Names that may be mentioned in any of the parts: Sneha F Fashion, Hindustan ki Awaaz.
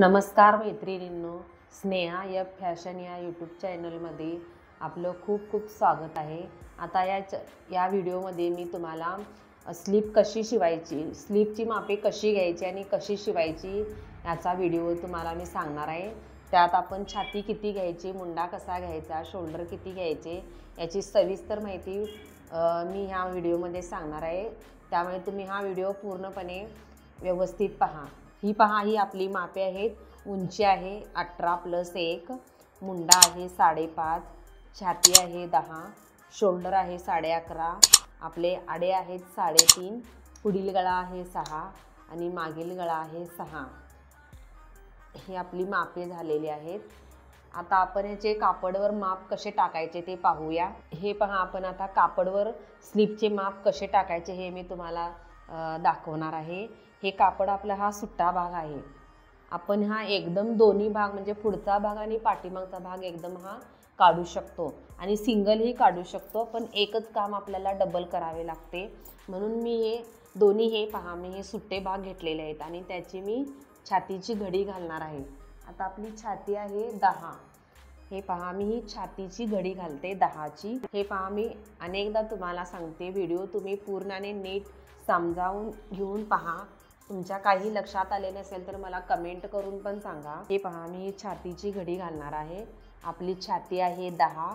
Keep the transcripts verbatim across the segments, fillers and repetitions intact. नमस्कार मैत्रिणींनो, Sneha F fashion या यूट्यूब चॅनलमध्ये आपलं खूप खूप स्वागत आहे। आता या या व्हिडिओमध्ये मी तुम्हाला स्लीप कशी शिवायची, स्लीपची मापे कशी घ्यायची आणि कशी शिवायची याचा व्हिडिओ तुम्हाला मी सांगणार आहे। त्यात आपण छाती किती घ्यायची, मुंडा कसा घ्यायचा, शोल्डर किती घ्यायचे याची सविस्तर माहिती मी ह्या व्हिडिओमध्ये सांगणार आहे। त्यामुळे तुम्ही हा व्हिडिओ पूर्णपणे व्यवस्थित पहा। ही पहा, ही आपली मापे आहेत। उंची आहे अठरा प्लस एक, मुंडा आहे साडेपाच, छाती आहे दहा, शोल्डर आहे साडे अकरा, आपले आडे आहेत साडेतीन, पुढील गळा आहे सहा आणि मागील गळा आहे सहा। ही आपली मापे झालेली आहेत। आता आपण याचे कापडवर माप कसे टाकायचे ते पाहूया। हे पहा, आपण आता कापडवर स्लीपचे माप कसे टाकायचे हे मी तुम्हाला दाखवणार आहे। हे कापड आपला हा सुट्टा भाग आहे। आपण हा एकदम दोन्ही भाग म्हणजे पुढचा भाग आणि पाठीमागचा भाग एकदम हा काढू शकतो आणि सिंगलही काढू शकतो, पण एकच काम आपल्याला डबल करावे लागते। म्हणून मी हे दोन्ही, हे पहा मी हे सुट्टे भाग घेतलेले आहेत आणि त्याची मी छातीची घडी घालणार आहे। आता आपली छाती आहे दहा, हे पहा मी ही छातीची घडी घालते दहाची। हे पहा, मी अनेकदा तुम्हाला सांगते, व्हिडिओ तुम्ही पूर्णपणे नीट समजावून घेऊन पहा। तुमच्या काही लक्षात आले नसेल तर मला कमेंट करून पण सांगा। हे पहा मी ही छातीची घडी घालणार आहे। आपली छाती आहे दहा,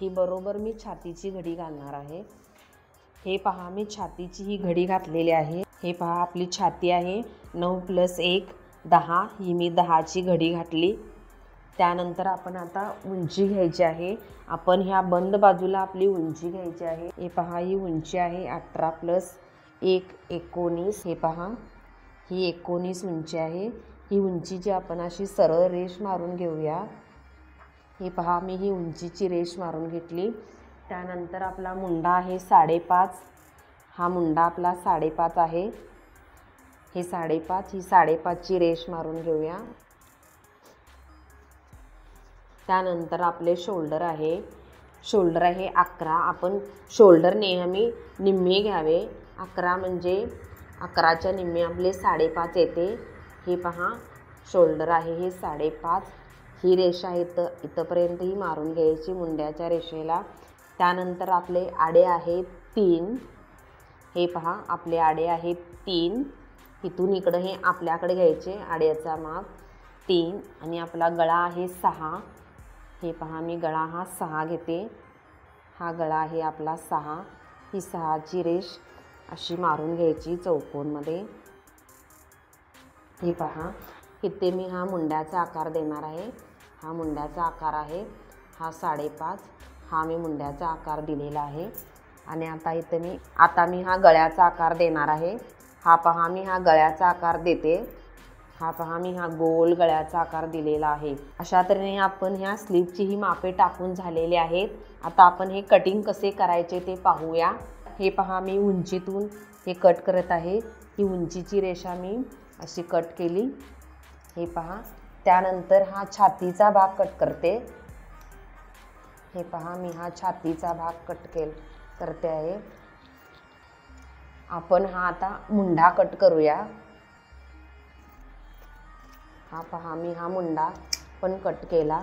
ही बरोबर मी छातीची घडी घालणार आहे। हे पहा मी छातीची ही घडी घातलेली आहे। हे पहा आपली छाती आहे नऊ प्लस एक दहा, ही मी दहाची घडी घातली। त्यानंतर आपण आता उंची घ्यायची आहे। आपण ह्या बंद बाजूला आपली उंची घ्यायची आहे। हे पहा ही उंची आहे अठरा प्लस एक एकोणीस। हे पहा ही एकोणीस उंची आहे। ही उंचीची आपण अशी सरळ रेष मारून घेऊया। हे पहा मी ही उंचीची रेष मारून घेतली। त्यानंतर आपला मुंडा आहे साडेपाच, हा मुंडा आपला साडेपाच आहे। हे साडेपाच, ही साडेपाचची रेष मारून घेऊया। त्यानंतर आपले शोल्डर आहे, शोल्डर आहे अकरा। आपण शोल्डर नेहमी निम्मे घ्यावे, अकरा म्हणजे अकराच्या निम्मे आपले साडेपाच येते। हे पहा शोल्डर आहे हे साडेपाच, ही रेषा इथं इथंपर्यंत ही मारून घ्यायची मुंड्याच्या रेषेला। त्यानंतर आपले आडे आहेत तीन, हे पहा आपले आडे आहेत तीन, इथून इकडं हे आपल्याकडे घ्यायचे आड्याचा माप तीन, आणि आपला गळा आहे सहा। हे पहा मी गळा हा सहा घेते, हा गळा आहे आपला सहा। ही सहाची रेष अशी मारून घ्यायची चौकोनमध्ये। हे पहा इथे मी हा मुंड्याचा आकार देणार आहे, हा मुंड्याचा आकार आहे हा साडेपाच, हा मी मुंड्याचा आकार दिलेला आहे। आणि आता इथे मी आता मी हा गळ्याचा आकार देणार आहे। हा पहा मी हा गळ्याचा आकार देते, हा पहा मी हा गोल गळ्याचा आकार दिलेला आहे। अशा तऱ्हेने आपण ह्या स्लीपची ही मापे टाकून झालेली आहेत। आता आपण हे कटिंग कसे करायचे ते पाहूया। हे पहा मी उंचीतून हे कट करत आहे। ही उंचीची रेषा मी अशी कट केली। हे पहा, त्यानंतर हा छातीचा भाग कट करते। हे पहा मी हा छातीचा भाग कट केल करते आहे। आपण हा आता मुंडा कट करूया। हा पहा मी हा मुंडा पण कट केला।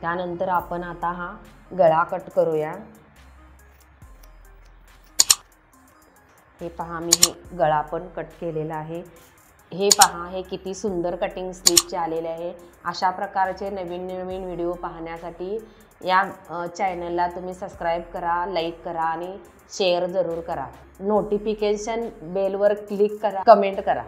त्यानंतर आपण आता हा गळा कट करूया। हे पहा मी हे गळा पण कट केलेला आहे। हे पहा हे किती सुंदर कटिंग स्लीपचे आलेले आहे। अशा प्रकारचे नवीन नवीन व्हिडिओ पाहण्यासाठी या चॅनलला तुम्ही सबस्क्राईब करा, लाईक करा आणि शेअर जरूर करा। नोटिफिकेशन बेलवर क्लिक करा, कमेंट करा।